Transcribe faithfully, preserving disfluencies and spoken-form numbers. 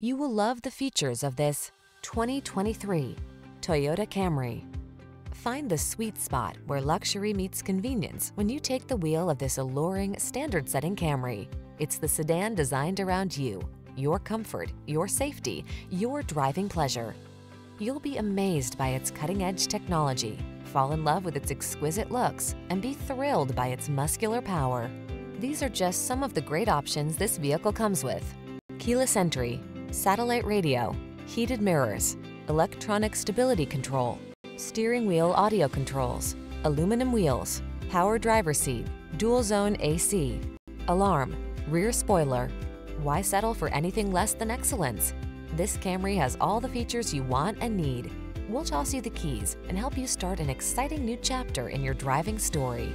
You will love the features of this twenty twenty-three Toyota Camry. Find the sweet spot where luxury meets convenience when you take the wheel of this alluring, standard-setting Camry. It's the sedan designed around you, your comfort, your safety, your driving pleasure. You'll be amazed by its cutting-edge technology, fall in love with its exquisite looks, and be thrilled by its muscular power. These are just some of the great options this vehicle comes with: keyless entry, satellite radio, heated mirrors, electronic stability control, steering wheel audio controls, aluminum wheels, power driver's seat, dual zone A C, alarm, rear spoiler. Why settle for anything less than excellence? This Camry has all the features you want and need. We'll toss you the keys and help you start an exciting new chapter in your driving story.